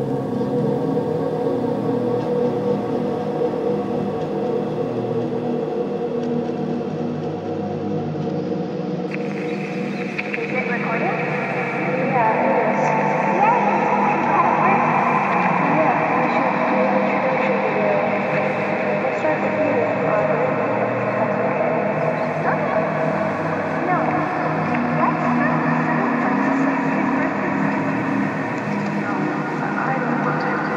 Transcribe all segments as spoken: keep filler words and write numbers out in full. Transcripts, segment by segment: What? No, I, I don't want to.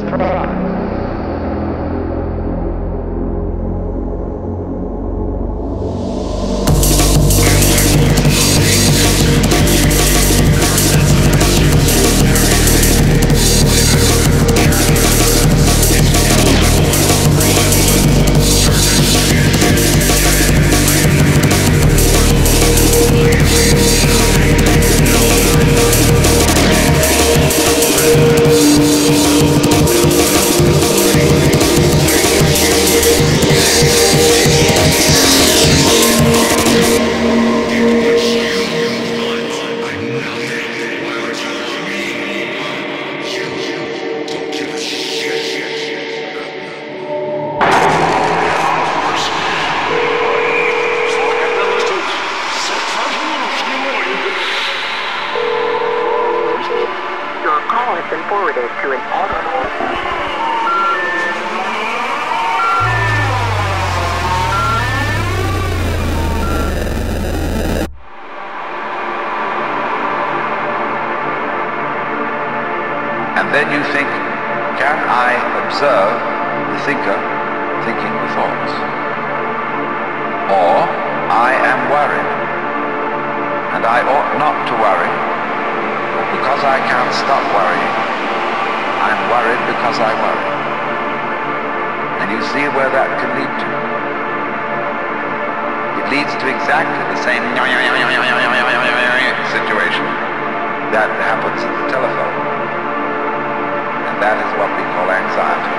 surprise. Then you think, can I observe the thinker thinking the thoughts? Or, I am worried, and I ought not to worry, but because I can't stop worrying, I'm worried because I worry. And you see where that can lead to. It leads to exactly the same situation that happens at the telephone. That is what we call anxiety.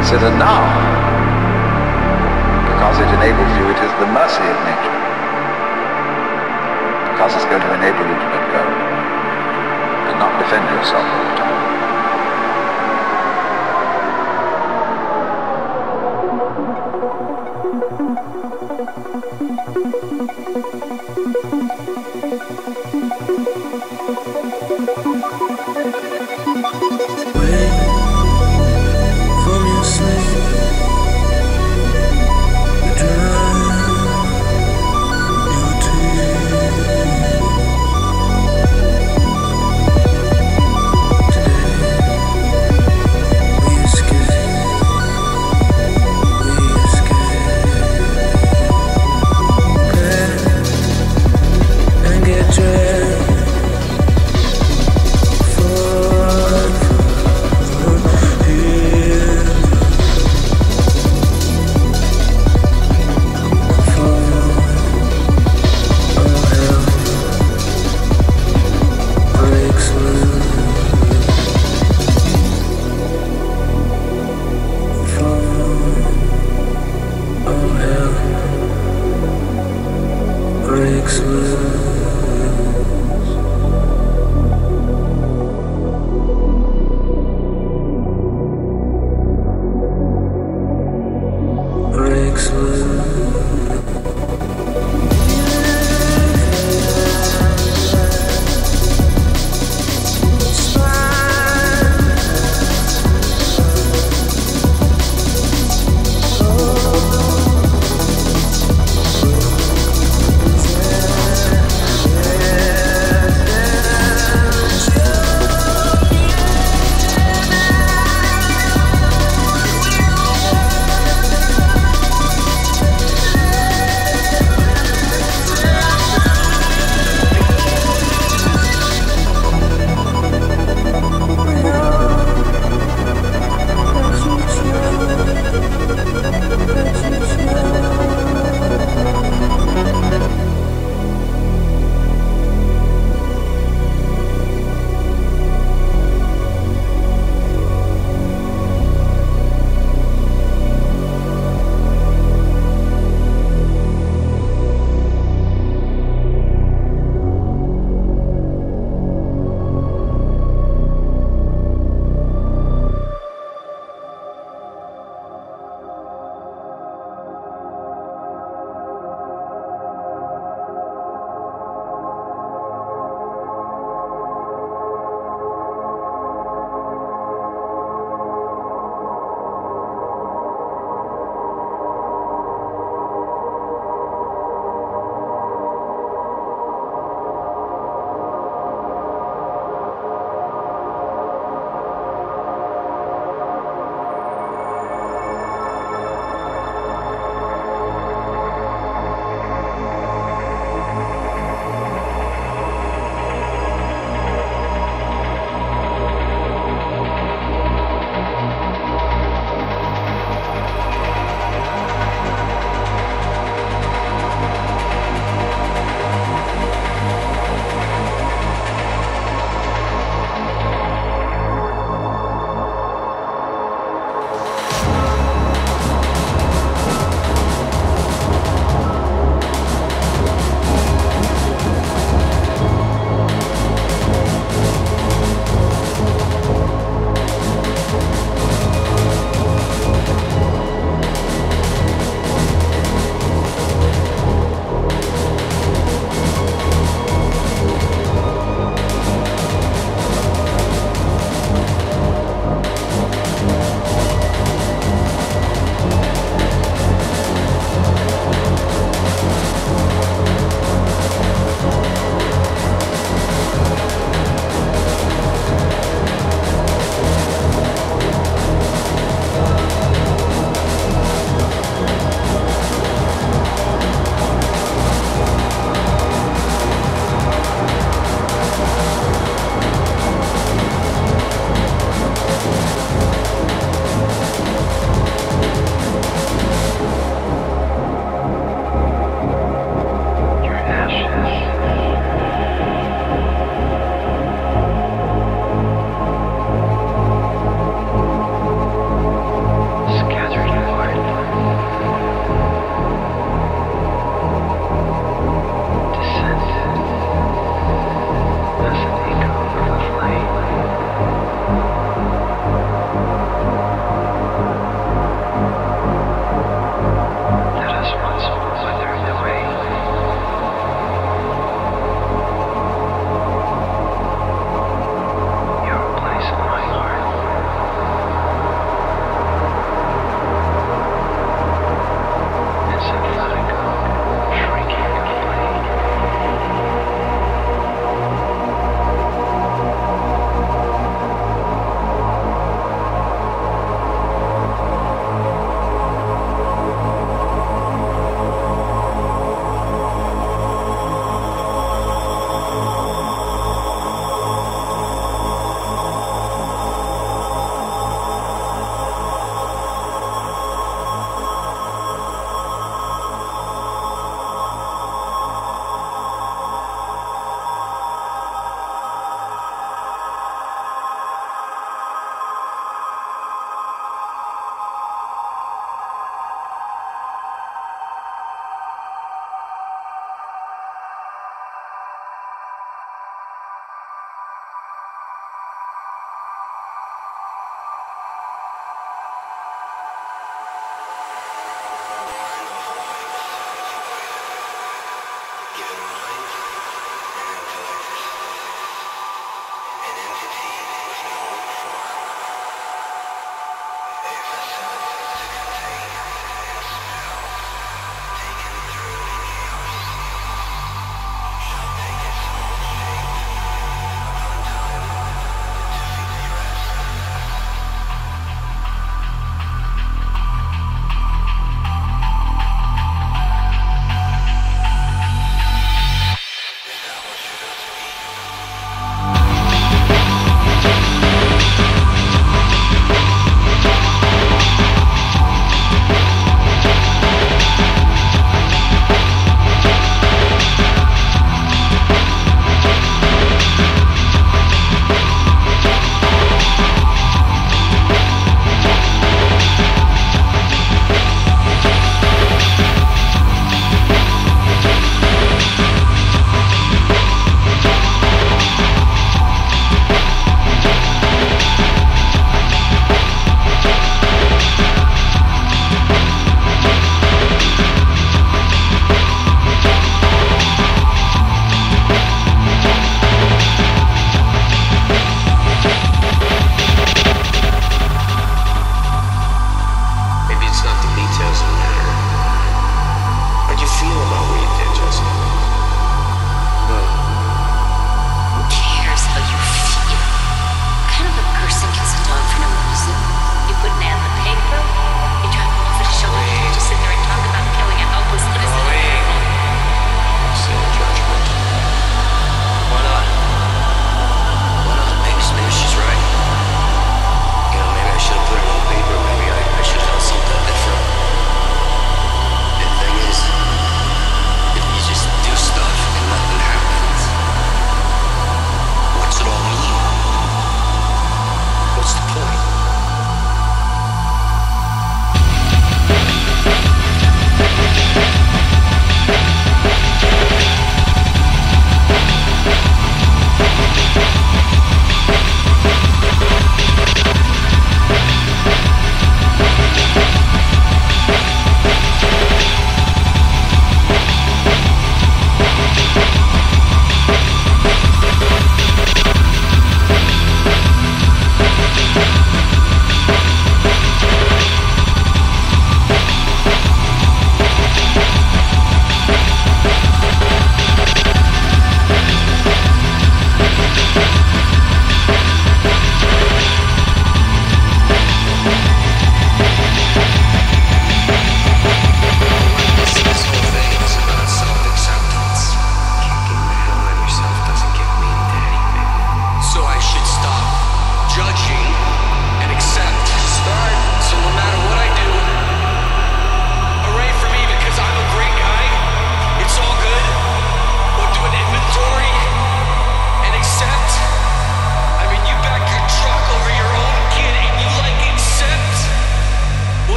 Consider now, because it enables you, it is the mercy of nature. Because else is going to enable you to let go and not defend yourself all the time. Thank you.